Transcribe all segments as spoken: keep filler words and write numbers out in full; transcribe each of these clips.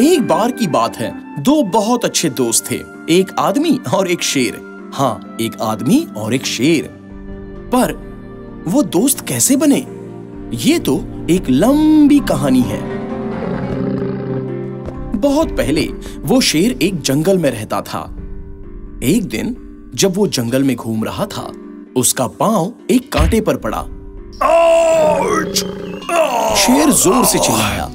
एक बार की बात है, दो बहुत अच्छे दोस्त थे, एक आदमी और एक शेर। हाँ, एक आदमी और एक शेर। पर वो दोस्त कैसे बने, ये तो एक लंबी कहानी है। बहुत पहले वो शेर एक जंगल में रहता था। एक दिन जब वो जंगल में घूम रहा था, उसका पांव एक कांटे पर पड़ा। शेर जोर से चिल्लाया,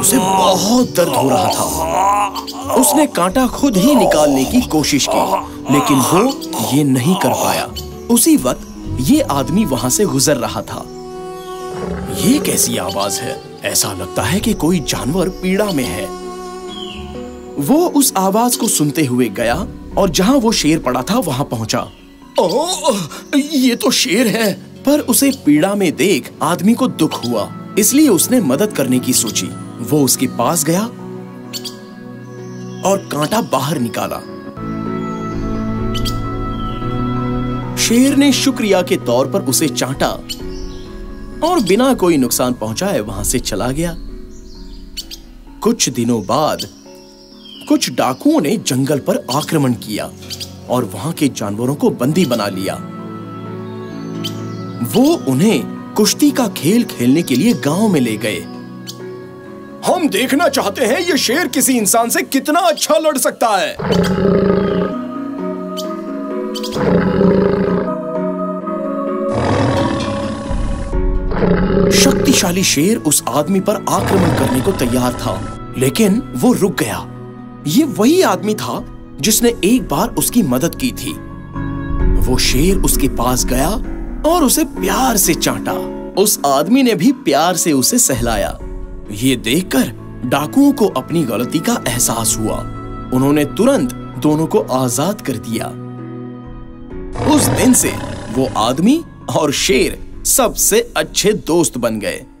उसे बहुत दर्द हो रहा था। उसने कांटा खुद ही निकालने की कोशिश की, लेकिन वो ये नहीं कर पाया। उसी वक्त ये आदमी वहां से गुजर रहा था। ये कैसी आवाज है, ऐसा लगता है कि कोई जानवर पीड़ा में है। वो उस आवाज को सुनते हुए गया और जहां वो शेर पड़ा था वहां पहुंचा। ओह, ये तो शेर है। पर उसे पीड़ा में देख आदमी को दुख हुआ, इसलिए उसने मदद करने की सोची। वो उसके पास गया और कांटा बाहर निकाला। शेर ने शुक्रिया के तौर पर उसे चाटा और बिना कोई नुकसान पहुंचाए वहां से चला गया। कुछ दिनों बाद कुछ डाकुओं ने जंगल पर आक्रमण किया और वहां के जानवरों को बंदी बना लिया। वो उन्हें कुश्ती का खेल खेलने के लिए गांव में ले गए। हम देखना चाहते हैं ये शेर किसी इंसान से कितना अच्छा लड़ सकता है। शक्तिशाली शेर उस आदमी पर आक्रमण करने को तैयार था, लेकिन वो रुक गया। ये वही आदमी था जिसने एक बार उसकी मदद की थी। वो शेर उसके पास गया और उसे प्यार से चाटा। उस आदमी ने भी प्यार से उसे सहलाया। ये देखकर डाकुओं को अपनी गलती का एहसास हुआ। उन्होंने तुरंत दोनों को आजाद कर दिया। उस दिन से वो आदमी और शेर सबसे अच्छे दोस्त बन गए।